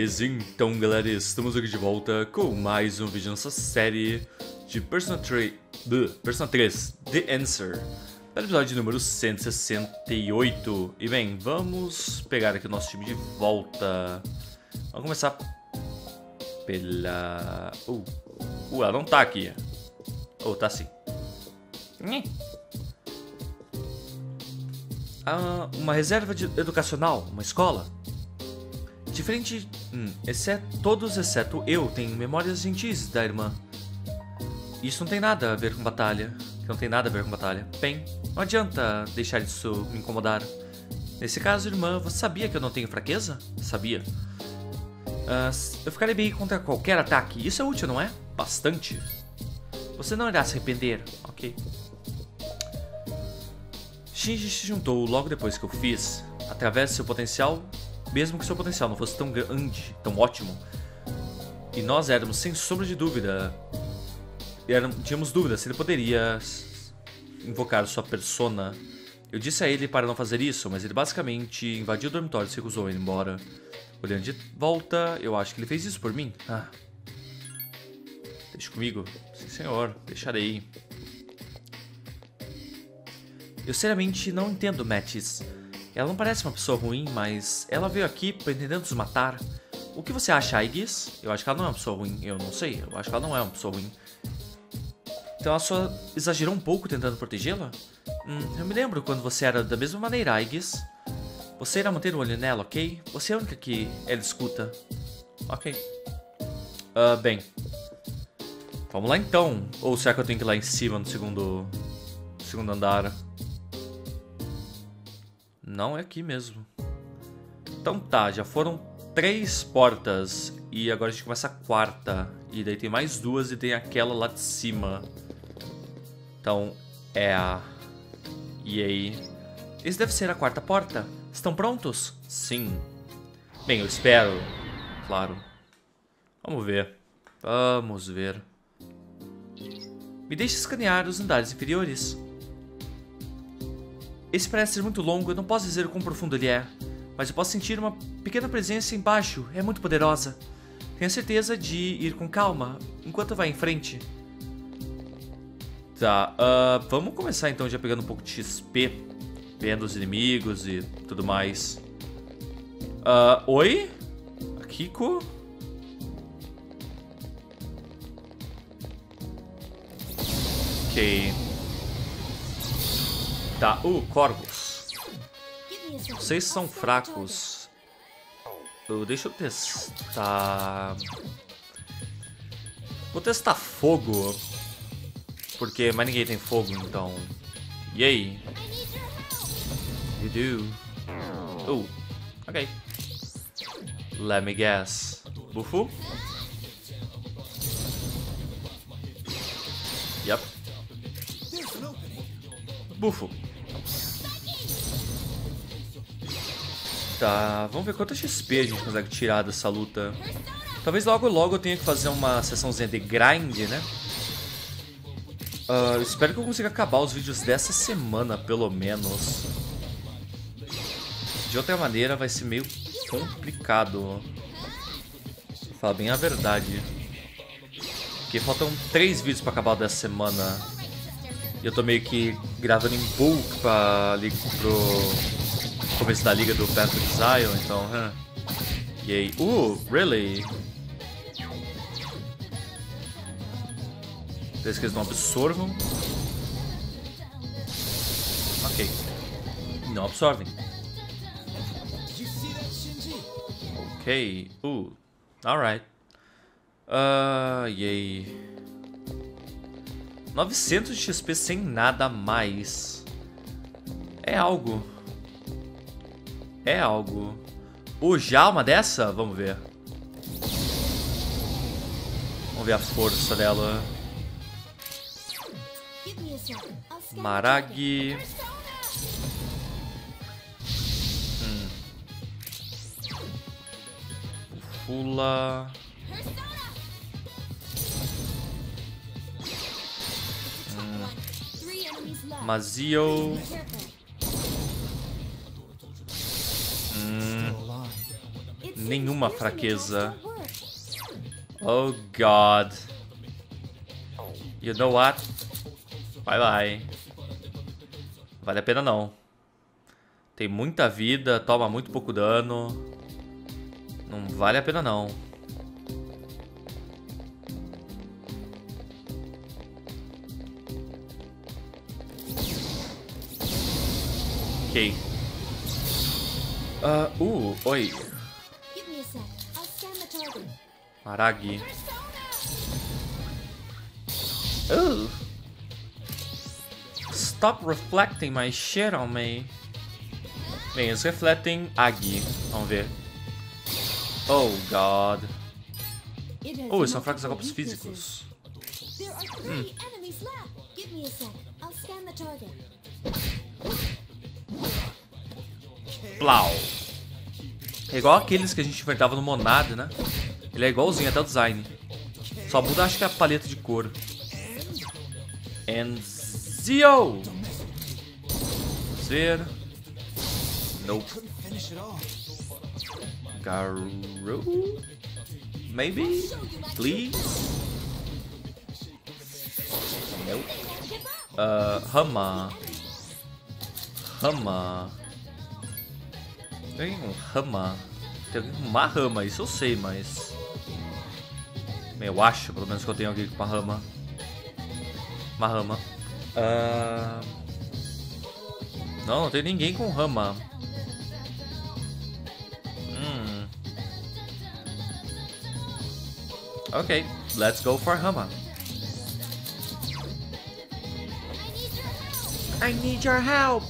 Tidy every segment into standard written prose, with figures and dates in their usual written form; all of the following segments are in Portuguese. Beleza, então galera, estamos aqui de volta com mais um vídeo nessa série de Persona 3 The Answer, para o episódio número 168. E bem, vamos pegar aqui o nosso time de volta. Vamos começar pela... ela não tá aqui. Tá sim. Uma reserva educacional, uma escola. Diferente, todos exceto eu tenho memórias gentis da irmã. Isso não tem nada a ver com batalha. Bem, não adianta deixar isso me incomodar. Nesse caso, irmã, você sabia que eu não tenho fraqueza? Sabia. Eu ficarei bem contra qualquer ataque. Isso é útil, não é? Bastante. Você não irá se arrepender, ok? Shinji se juntou logo depois que eu fiz. Através de seu potencial, mesmo que seu potencial não fosse tão grande, tão ótimo. E nós éramos, sem sombra de dúvida, tínhamos dúvidas se ele poderia invocar sua persona. Eu disse a ele para não fazer isso, mas ele basicamente invadiu o dormitório e se recusou a ir embora. Olhando de volta, eu acho que ele fez isso por mim. Deixe comigo. Sim, senhor. Deixarei. Eu seriamente não entendo, Mattis. Ela não parece uma pessoa ruim, mas ela veio aqui pretendendo nos matar. O que você acha, Aigis? Eu acho que ela não é uma pessoa ruim. Eu não sei. Eu acho que ela não é uma pessoa ruim. Então ela só exagerou um pouco tentando protegê-la? Eu me lembro quando você era da mesma maneira, Aigis. Você irá manter o olho nela, ok? Você é a única que ela escuta. Ok. Bem. Vamos lá então. Ou será que eu tenho que ir lá em cima no segundo andar? Não, é aqui mesmo. Então tá, já foram 3 portas. E agora a gente começa a 4ª. E daí tem mais 2 e tem aquela lá de cima. Então é a... E aí? Esse deve ser a 4ª porta. Estão prontos? Sim. Bem, eu espero. Claro. Vamos ver. Vamos ver. Me deixe escanear os andares inferiores. Esse parece ser muito longo, eu não posso dizer o quão profundo ele é. Mas eu posso sentir uma pequena presença embaixo, é muito poderosa. Tenho certeza de ir com calma, enquanto vai em frente. Tá, vamos começar então já pegando um pouco de XP. Vendo os inimigos e tudo mais. Oi? Akiko? Ok. Tá, corvos. Vocês são fracos. Deixa eu testar. Vou testar fogo. Porque mais ninguém tem fogo, então. E aí? You do. Ok. Let me guess. Bufo? Yep. Bufo. Tá, vamos ver quanto XP a gente consegue tirar dessa luta. Talvez logo eu tenha que fazer uma sessãozinha de grind, né? Espero que eu consiga acabar os vídeos dessa semana, pelo menos. De outra maneira vai ser meio complicado. Vou falar bem a verdade. Porque faltam 3 vídeos pra acabar dessa semana. E eu tô meio que gravando em bulk pra ali pro... começo da liga do Patrick Zio, então. E aí? Really? Desde que eles não absorvam. Ok. Não absorvem. Ok. Alright. E aí? 900 de XP sem nada a mais. É algo. Já uma dessa? Vamos ver. Vamos ver a força dela. Marag. Fula. Mazeal. nenhuma fraqueza. Oh, God. You know what? Bye bye. Vale a pena não. Tem muita vida, toma muito pouco dano. Não vale a pena não. Ok. Oi. Maragzão. Stop reflecting my shit on me. Bem, eles refletem Agui. Vamos ver. Oh, God. Oh, eles são fracos a golpes físicos. Blau. É igual aqueles que a gente enfrentava no Monado, né? Ele é igualzinho, até o design. Só muda, acho que é a paleta de cor. And Zio! Vamos ver. Nope. Garu? Maybe? Please? Nope. Hama. Hama. Tem um Hama. Tem alguém com uma Hama, isso eu sei, mas... eu acho, pelo menos, que eu tenho alguém com uma Hama. Mahama. Não, não tem ninguém com Hama. Ok, let's go for Hama. I need your help.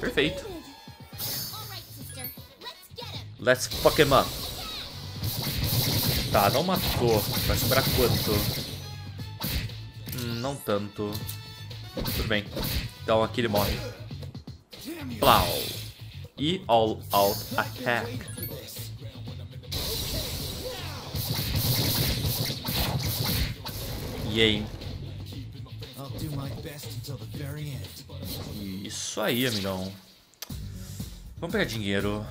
Perfeito. Let's fuck him up. Tá, não matou. Vai sobrar quanto? Não tanto. Tudo bem. Então aqui ele morre. Plau. E all out attack. Yay. Isso aí, amigão. Vamos pegar dinheiro.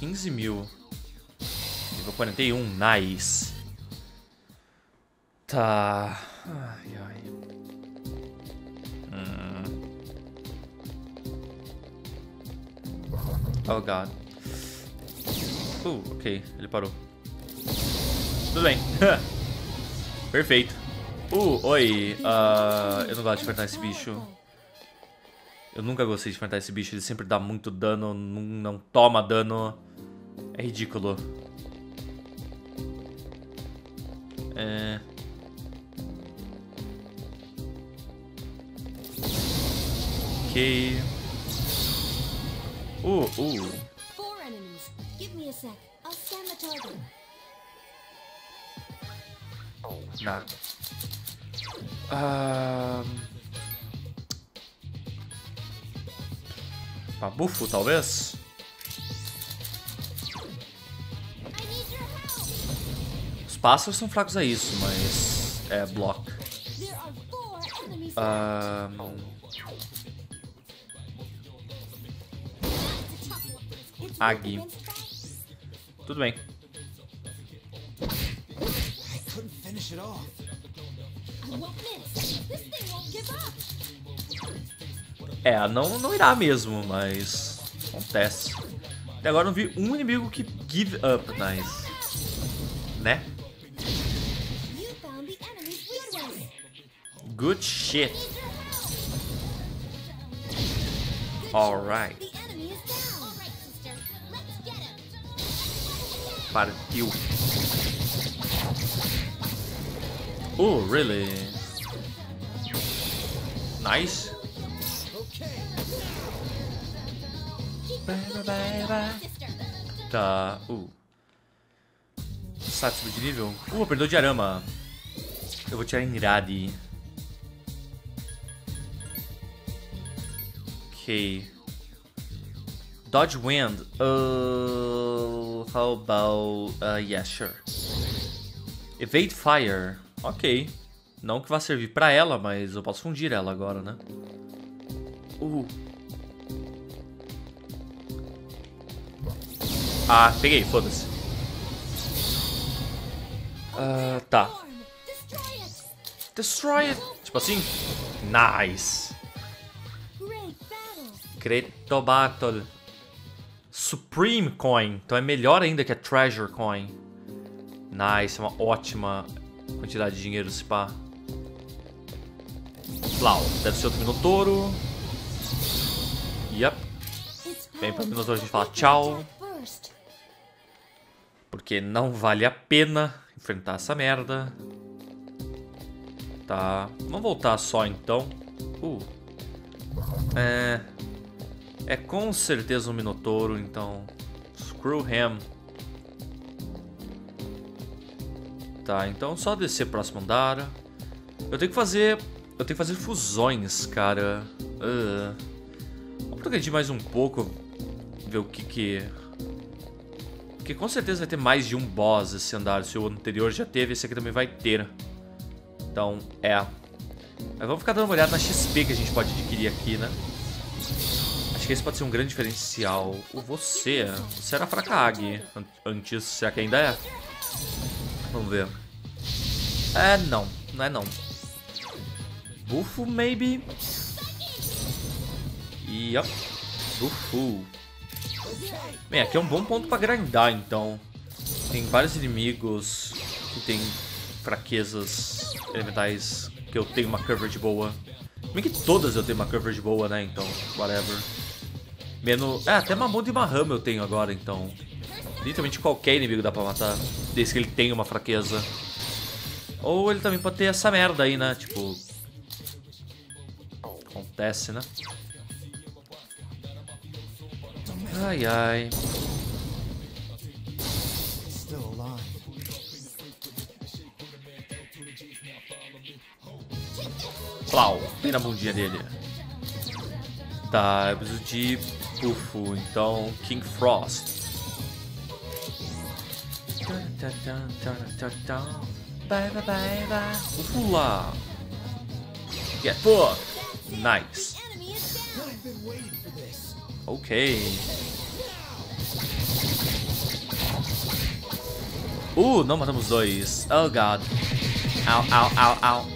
$15.000. Nível 41, nice. Tá. Ai, ai. Oh, God. Ok, ele parou. Tudo bem. Perfeito. Oi. Eu não gosto de enfrentar esse bicho. Eu nunca gostei de enfrentar esse bicho. Ele sempre dá muito dano, não toma dano. É ridículo. É... ok. Nada. Mabufo, talvez? Os pássaros são fracos a isso, mas é block. Agui. Tudo bem. É, não irá mesmo, mas acontece. Até agora não vi um inimigo que give up, nice. Né? Good shit. Alright. Partiu. Oh, really? Nice. Tá. Satsubo de nível. Perdeu de arama. Eu vou tirar em Iradi. Ok. Dodge Wind. How about... yeah, sure. Evade Fire. Ok. Não que vá servir pra ela, mas eu posso fundir ela agora, né? Ah, peguei, foda-se. Tá. Destroy it! Tipo assim? Nice! Creto Battle. Supreme Coin. Então é melhor ainda que a Treasure Coin. Nice, é uma ótima quantidade de dinheiro, se pá. Blau. Deve ser outro Minotauro. Yup. Bem, para o Minotauro a gente fala tchau. Porque não vale a pena enfrentar essa merda. Tá. Vamos voltar só então. É com certeza um Minotauro, então. Screw him. Tá, então só descer próximo andar. Eu tenho que fazer fusões, cara. Vamos progredir mais um pouco. Ver o que que... Porque com certeza vai ter mais de um boss esse andar. Se o anterior já teve, esse aqui também vai ter. Então, é. Mas vamos ficar dando uma olhada na XP que a gente pode adquirir aqui, né? Acho que esse pode ser um grande diferencial. Você era fraca Agui antes, será que ainda é? Vamos ver. É, não. Não é, não. Bufo, maybe? Yup. Bufo. Bem, aqui é um bom ponto pra grindar, então. Tem vários inimigos que tem fraquezas elementais que eu tenho uma coverage boa. Bem que todas eu tenho uma coverage boa, né, então, whatever. Menos... até Mamuda e Mahama eu tenho agora, então. Literalmente qualquer inimigo dá pra matar, desde que ele tenha uma fraqueza. Ou ele também pode ter essa merda aí, né, tipo... Acontece, né? Ai, ai. Plau, bem na bundinha dele. Tá, eu preciso de Bufo, então King Frost. Bufula. Get book. Nice. Ok. Não matamos dois. Oh, God. Au, au, au, au.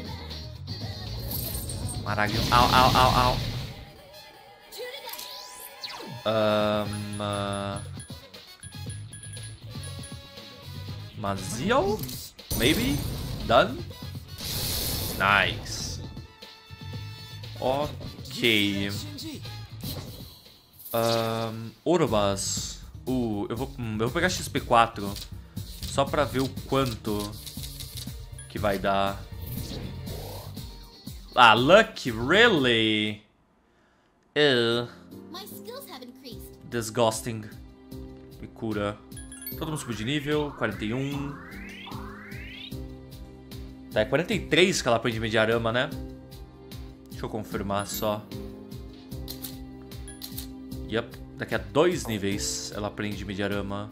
Maragzão. Au, au, au, au. Mazeal? Maybe? Done? Nice. Ok. Orobas. Eu vou pegar XP4 só pra ver o quanto que vai dar. Ah, luck? Really? Disgusting. Me cura. Todo mundo subiu de nível. 41. Tá, é 43 que ela aprende Mediarama, né? Deixa eu confirmar só. Yup, daqui a 2 níveis ela aprende Mediarama.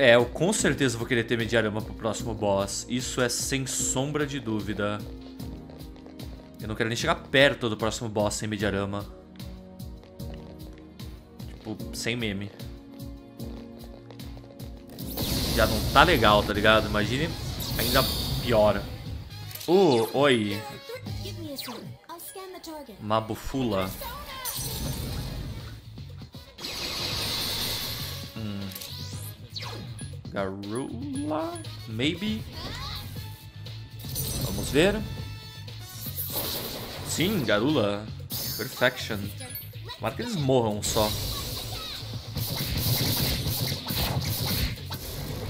Eu com certeza vou querer ter Mediarama pro próximo boss. Isso é sem sombra de dúvida. Eu não quero nem chegar perto do próximo boss sem Mediarama. Tipo, sem meme. Já não tá legal, tá ligado? Imagine ainda pior. Oi. Mabufula. Garula? Maybe? Vamos ver. Sim, Garula. Perfection. Tomara que eles morram só.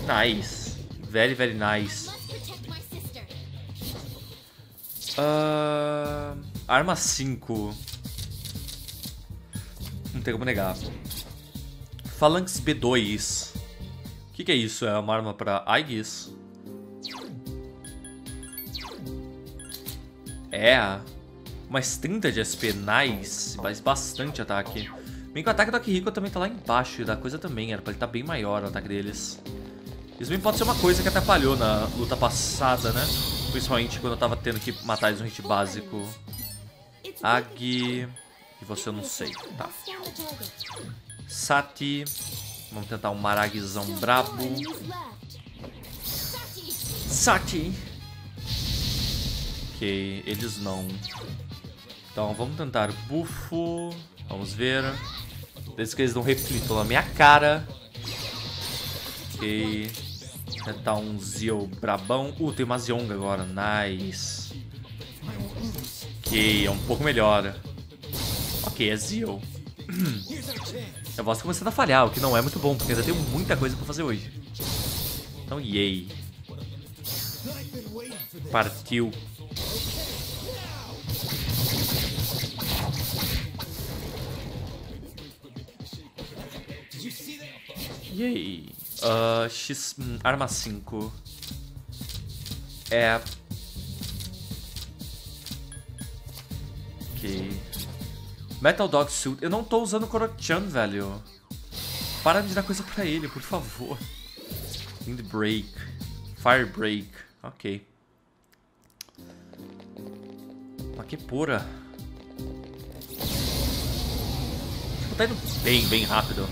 Nice. Very, very nice. Arma 5. Não tem como negar. Phalanx B2. Que é isso? É uma arma pra Aigis? Mais 30 de SP, nice. Faz bastante ataque. Bem que o ataque do Akihiko também tá lá embaixo. E da coisa também, era pra ele tá bem maior o ataque deles. Isso bem pode ser uma coisa que atrapalhou na luta passada, né? Principalmente quando eu tava tendo que matar eles no hit básico. Agi. E você eu não sei. Tá. Sati. Vamos tentar um Maragzão brabo. Saki. Ok, eles não. Então vamos tentar Bufo. Vamos ver. Desde que eles não reflitam na minha cara. Ok. Tentar um Zio brabão. Tem uma Zionga agora, nice. Ok, é um pouco melhor. Ok, é Zio. A voz começando a falhar, o que não é muito bom, porque ainda tem muita coisa pra fazer hoje. Então, yay. Partiu. Yay. Arma 5. É. Ok. Metal Dog Suit. Eu não tô usando o Korochan, velho. Para de dar coisa pra ele, por favor. Windbreak. Firebreak. Ok. Mas que pura. Tá indo bem, bem rápido.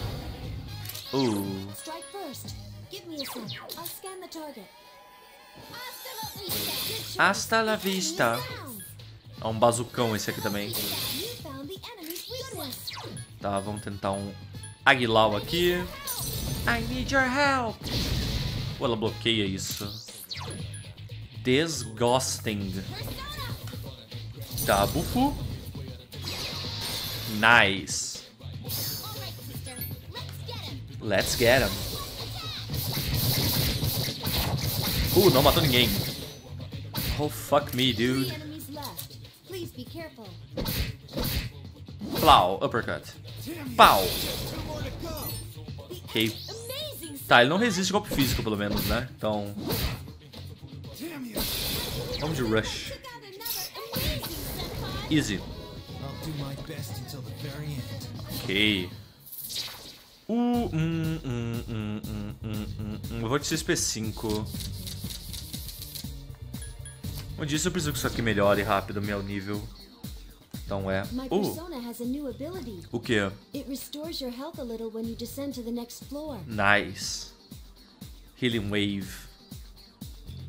Hasta la vista. É um bazucão esse aqui também. Tá, vamos tentar um Agilao aqui. I need your help. Pô, ela bloqueia isso. Disgusting. Tá, Bufo. Nice. Let's get him. Não matou ninguém. Oh, fuck me, dude. Plau, uppercut. Pau. Ok. Tá, ele não resiste golpe físico, pelo menos, né? Então... vamos de rush. Easy. Ok. Eu vou de XP5. Como disse, eu preciso que isso aqui melhore rápido meu nível. Então é. O que? Nice. Healing Wave.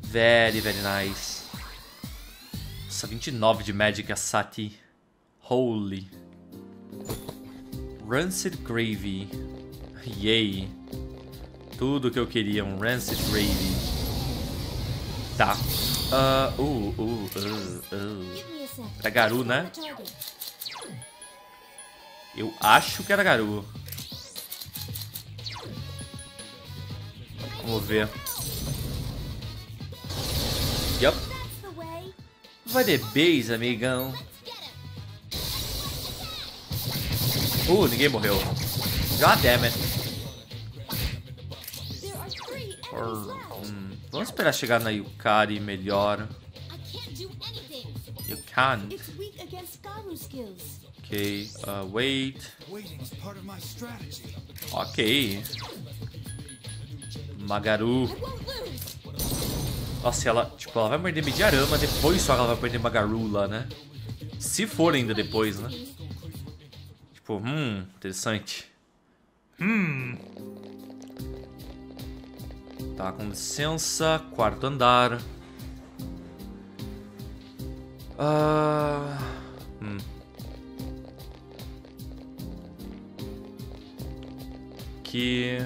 Very, very nice. Nossa, 29 de Magic a Sati. Holy. Rancid Gravy. Yay. Tudo que eu queria, um Rancid Gravy. Tá. Era Garu, né? Eu acho que era Garu. Vamos ver. Yup. Vai de base, amigão. Ninguém morreu. God damn it. Vamos esperar chegar na Yukari melhor. You can't. Ok, wait. Ok. Magaru. Nossa, ela, tipo, ela vai perder Mediarama, depois só ela vai perder Magarula, né? Se for ainda depois, né? Tipo, interessante. Tá, com licença. Quarto andar. Aqui.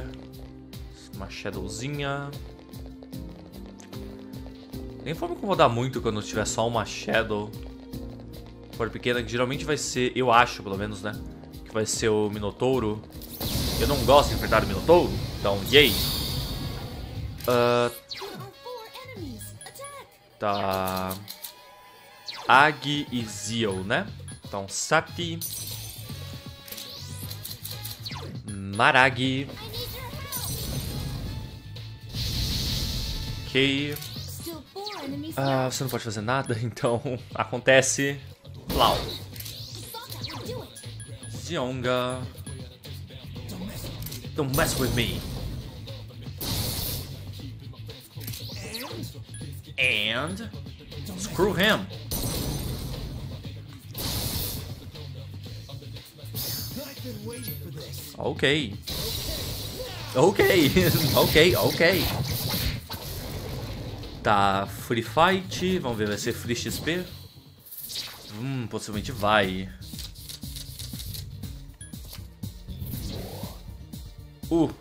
Uma shadowzinha. Nem vou me incomodar muito quando tiver só uma shadow. Por pequena, que geralmente vai ser, eu acho pelo menos, né? Que vai ser o Minotauro. Eu não gosto de enfrentar o Minotauro. Então, yay. Tá... Agi e Zio, né? Então, Sati. Maragi. Ok. Você não pode fazer nada, então... acontece. Plau. Zionga. Don't mess with me. And screw him. Ok. Ok, ok, ok. Tá, free fight. Vamos ver, vai ser free XP? Possivelmente vai.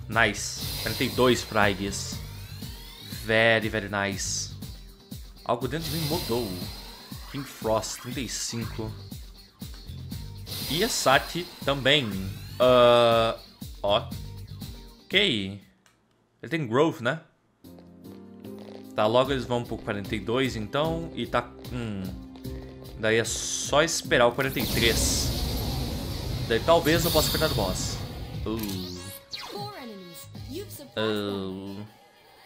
Nice. 42 pra Aigis. Very, very nice. Algo dentro de mim mudou. King Frost, 35. E a Saki também. Ok. Ele tem growth, né? Tá, logo eles vão pro 42, então. E tá com... Daí é só esperar o 43. Daí talvez eu possa cortar do boss.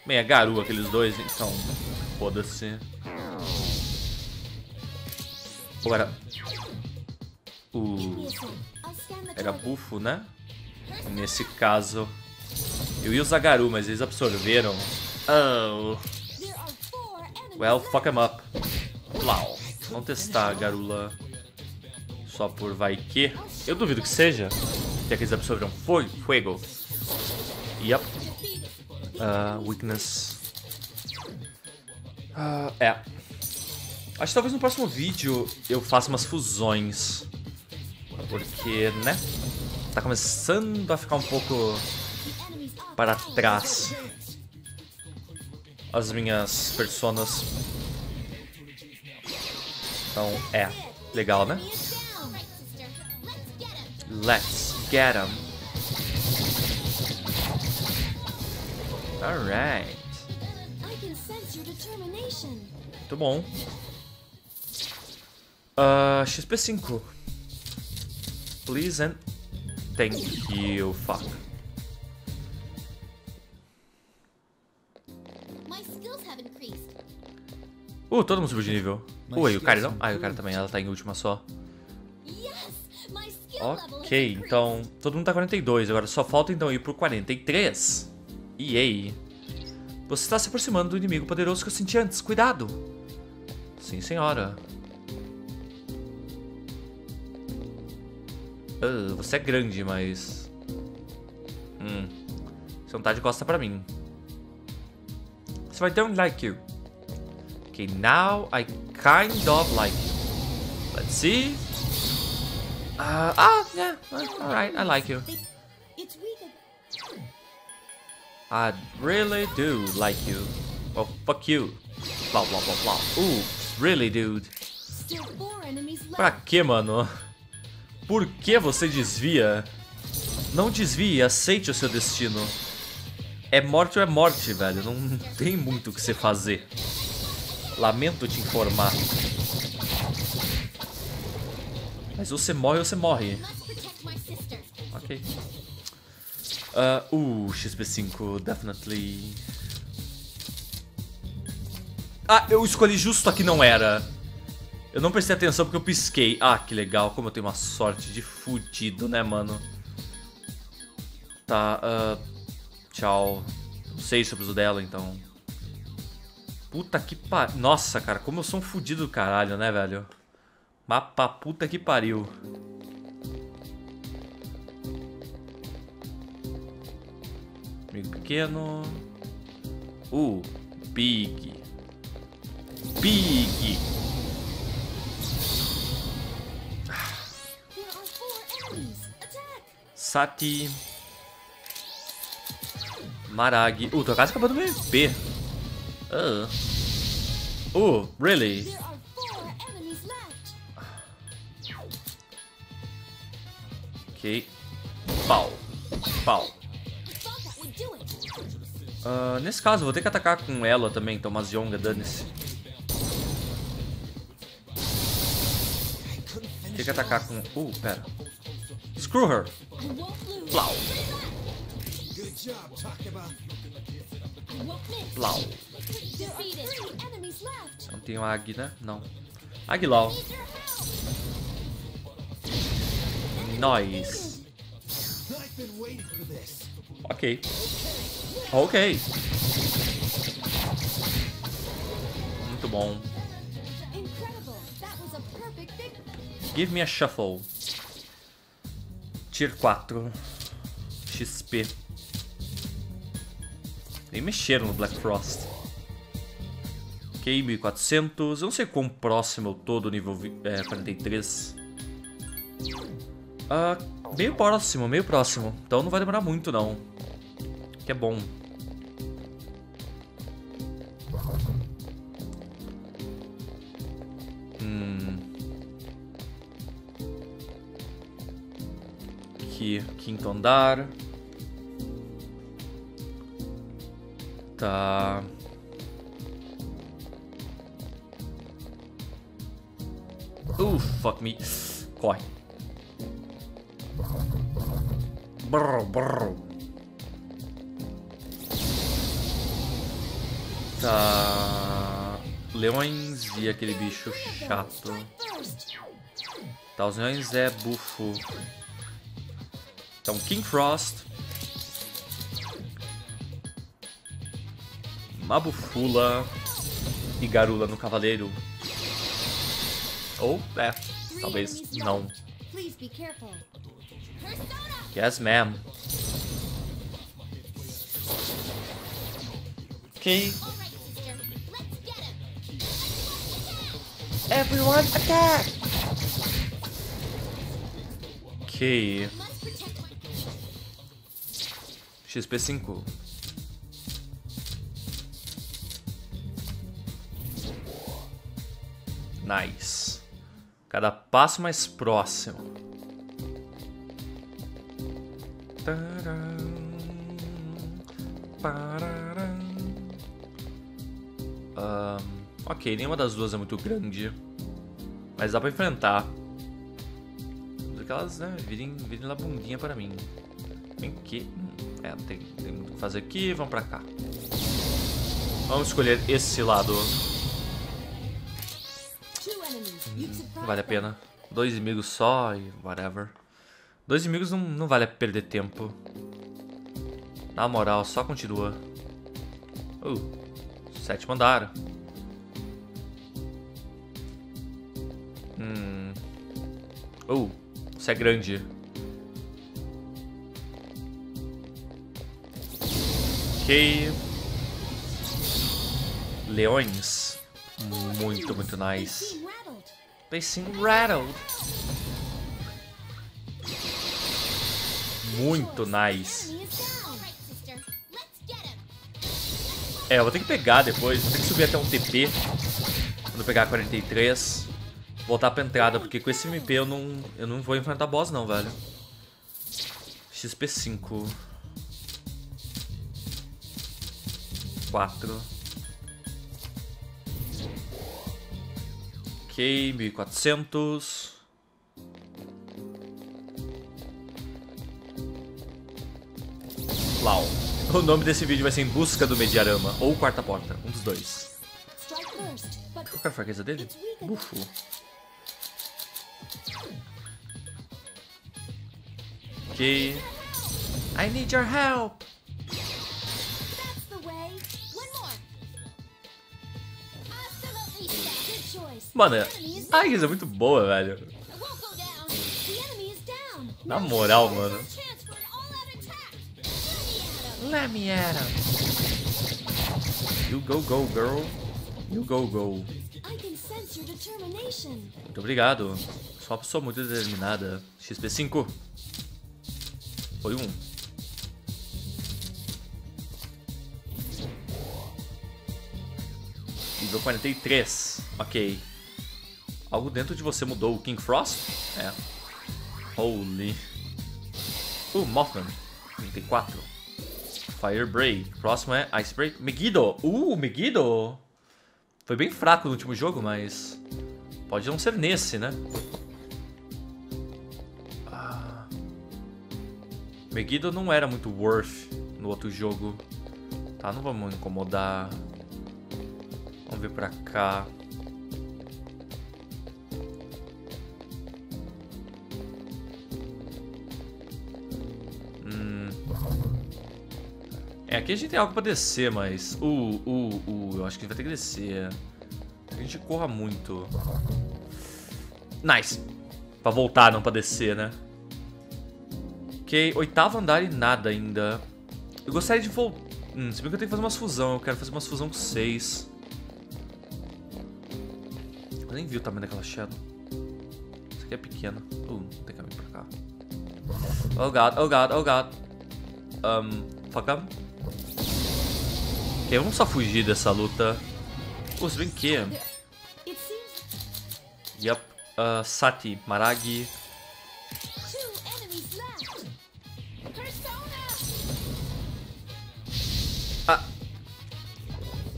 Bem, é Garula aqueles dois, então foda-se. Agora era Bufo, né? Nesse caso eu ia usar Garula, mas eles absorveram. Well, fuck em up. Plau. Vamos testar a Garula. Só por vai que. Eu duvido que seja. Já que eles absorveram fogo. Yep. Weakness. Acho que talvez no próximo vídeo eu faça umas fusões. Porque, né? Tá começando a ficar um pouco para trás as minhas personas. Então, legal, né? Let's get him. Alright. Muito bom. XP5. Please and thank you, fuck. Todo mundo subiu de nível. O cara não? O cara também, ela tá em última só. Ok, então todo mundo tá 42, agora só falta então ir pro 43. E aí? Você está se aproximando do inimigo poderoso que eu senti antes, cuidado! Sim, senhora. Você é grande, mas... você não tá de costa pra mim. So I don't like you. Ok, now I kind of like you. Let's see. Yeah, alright, I like you. I really do like you. Well, fuck you. Blah, blah, blah, blah. Really, dude. Pra que, mano? Por que você desvia? Não desvie, aceite o seu destino. É morte ou é morte, velho. Não tem muito o que você fazer. Lamento te informar. Mas ou você morre ou você morre. Ok. XP5, definitely. Eu escolhi justo a que não era. Eu não prestei atenção porque eu pisquei. Que legal, como eu tenho uma sorte de fudido, né, mano? Tá, tchau. Não sei se eu preciso dela, então. Puta que pariu. Nossa, cara, como eu sou um fudido do caralho, né, velho? Mapa puta que pariu. Amigo pequeno. Big. Big. Sati. Marag. Tua casa acabou do meu EP. Really? Ok. Pau. Pau. Nesse caso, eu vou ter que atacar com ela também, então, Zionga, dane-se. Vou ter que atacar com... pera. Screw her. Plau. Plau. Não tem uma Ag, né? Não. Agilao. Nice. Ok. Pokémon. Give me a shuffle. Tier 4. XP. Nem mexeram no Black Frost. Ok, 1400. Eu não sei quão próximo eu tô do nível 43. Meio próximo. Então não vai demorar muito, não. Que é bom. Aqui, quinto andar. Tá. Fuck me. Corre. Brr, brr. Tá. Leões e aquele bicho chato. Tá, os leões é bufo. Então, King Frost. Mabufula. E Garula no cavaleiro. Ou, talvez não. Yes, ma'am. Ok. Everyone attack! Ok. XP5. Nice. Cada passo mais próximo. Ok, nenhuma das duas é muito grande. Mas dá pra enfrentar. Porque elas, né, virem lá bundinha para mim. Vem aqui. Tem muito o que fazer aqui. Vamos pra cá. Vamos escolher esse lado. Vale a pena. 2 inimigos só e whatever. 2 inimigos não vale a perder tempo. Na moral, só continua. Sétimo andar. Isso é grande. Ok. Leões. Muito, muito nice. Pacing rattled. Muito nice. Eu vou ter que pegar depois. Vou ter que subir até um TP. Quando eu pegar 43. Voltar pra entrada, porque com esse MP eu não vou enfrentar boss não, velho. XP5. 4. Ok, 1400. Lau. O nome desse vídeo vai ser Em Busca do Mediarama ou Quarta Porta, um dos dois. Qual é a fraqueza dele? Bufo. Ok. I need your help. Mano, a Aigis é muito boa, velho. Na moral, mano. Let me at him. You go, go, girl. You go, go. Muito obrigado. Sou uma pessoa muito determinada. XP5. Foi um. Nível 43. Ok. Algo dentro de você mudou. O King Frost? Holy. Mothman. 34. Fire Break. Próximo é Ice Break. Megiddo. Megiddo. Foi bem fraco no último jogo, mas... pode não ser nesse, né? Megiddo não era muito worth no outro jogo. Tá, não vamos incomodar. Vamos ver pra cá. Aqui a gente tem algo pra descer, mas... eu acho que a gente vai ter que descer. que a gente corra muito. Nice. Pra voltar, não pra descer, né? Ok, oitavo andar e nada ainda. Eu gostaria de voltar. Se bem que eu tenho que fazer umas fusão. Eu quero fazer umas fusão com 6. Eu nem vi o tamanho daquela Shadow. Isso aqui é pequena. Tem caminho pra cá. Oh god, oh god, oh god. Fuck up. Ok, vamos só fugir dessa luta. Se bem que... Yup. Sati, Maragi.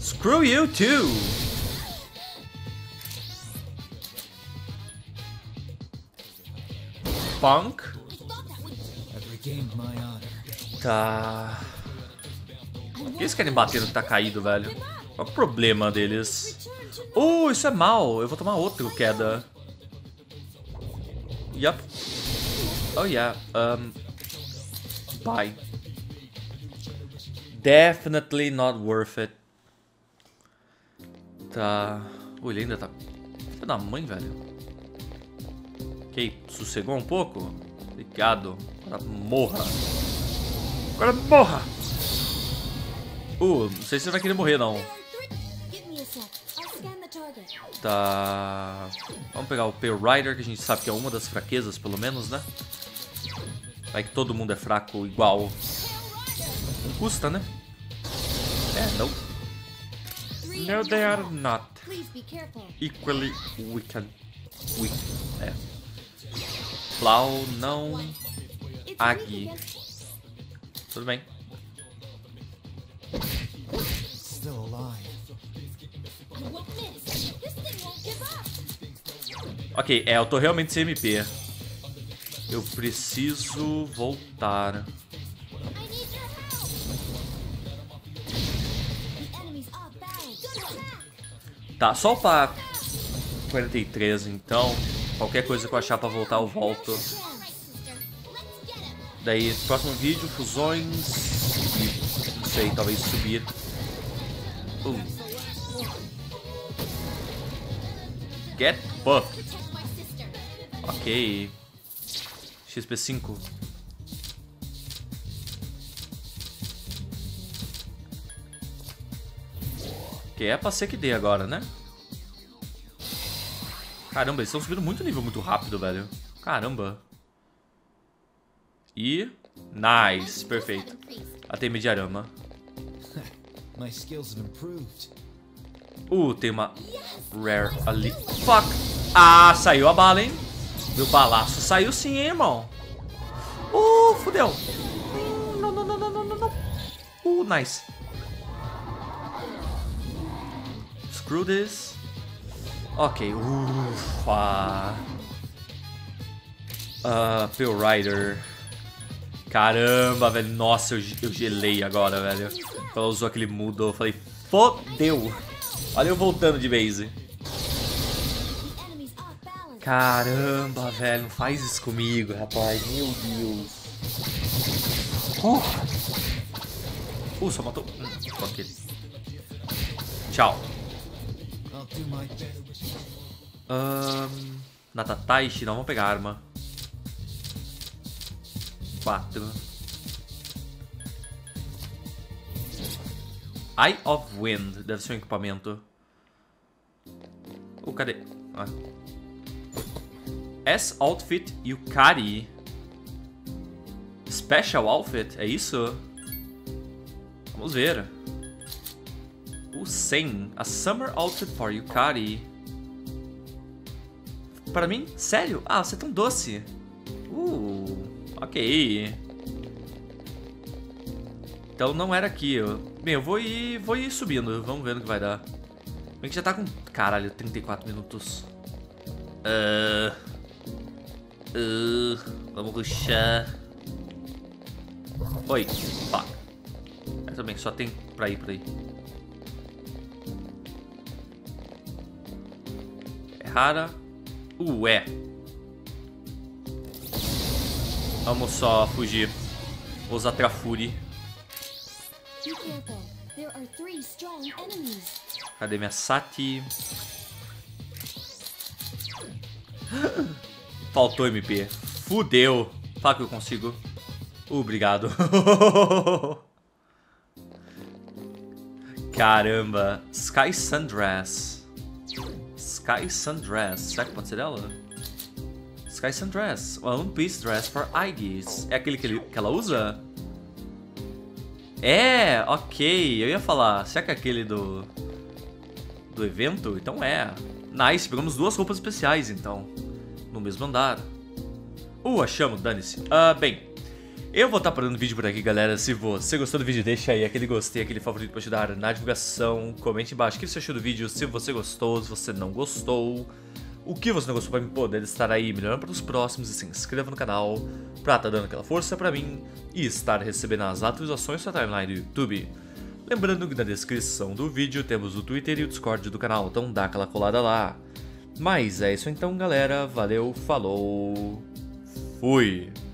Screw you too! Punk? Tá. Por que eles querem bater no que tá caído, velho? Qual é o problema deles? Isso é mal! Eu vou tomar outro queda. Yup. Oh yeah. Bye. Definitely not worth it. Tá... ele ainda tá... Filho da mãe, velho. Ok, sossegou um pouco? Obrigado. Agora morra. Agora morra! Não sei se você vai querer morrer, não. Tá... Vamos pegar o Pale Rider, que a gente sabe que é uma das fraquezas, pelo menos, né? Vai que todo mundo é fraco igual. Não custa, né? Não. No, they are not. Equally weak. Plau, não. Agi. Tudo bem. Ok, eu tô realmente sem MP. Eu preciso voltar. Tá, só para 43, então. Qualquer coisa que eu achar pra voltar, eu volto. Daí, próximo vídeo, fusões. E, não sei, talvez subir. Get buffed. Ok. XP5. Que é pra ser que dê agora, né? Caramba, eles estão subindo muito nível muito rápido, velho. Caramba. E... Nice, perfeito. Até Mediarama. Tem uma Rare ali. Fuck! Saiu a bala, hein? Meu balaço saiu sim, hein, irmão? Fudeu. Não. Nice. Through this. Ok, ufa. Pale Rider. Caramba, velho. Nossa, eu gelei agora, velho. Quando ela usou aquele mudo, eu falei, fodeu. Olha eu voltando de base. Caramba, velho. Não faz isso comigo, rapaz. Meu Deus. Só matou. Ok. Tchau. Natataishi, não, vamos pegar a arma. 4. Eye of Wind, deve ser um equipamento. Cadê? S-Outfit Yukari Special Outfit, é isso? Vamos ver. 100, a Summer Outfit for Yukari. Para mim? Sério? Você é tão doce. Ok. Então não era aqui. Bem, eu vou ir subindo. Vamos ver no que vai dar. Bem que já tá com... Caralho, 34 minutos. Vamos rushar. Oi. Pá. Essa bem, só tem pra ir, pra ir. Cara, ué. Vamos só fugir. Vou usar Trafuri. Cadê minha Sati? Faltou MP. Fudeu. Fala que eu consigo. Obrigado. Caramba. Sky Sundress. Sky Sundress. Será que pode ser dela? Sky Sundress. One Piece Dress for Aigis. É aquele que ela usa? É, ok. Eu ia falar. Será que é aquele do evento? Então é. Nice. Pegamos duas roupas especiais, então. No mesmo andar. Achamos, dane-se. Bem, eu vou estar parando o vídeo por aqui, galera. Se você gostou do vídeo, deixa aí aquele gostei, aquele favorito pra ajudar na divulgação. Comente embaixo o que você achou do vídeo, se você gostou, se você não gostou. O que você não gostou pra me poder estar aí melhorando para os próximos. E se inscreva no canal pra estar dando aquela força pra mim e estar recebendo as atualizações da timeline do YouTube. Lembrando que na descrição do vídeo temos o Twitter e o Discord do canal, então dá aquela colada lá. Mas é isso então, galera. Valeu, falou... Fui!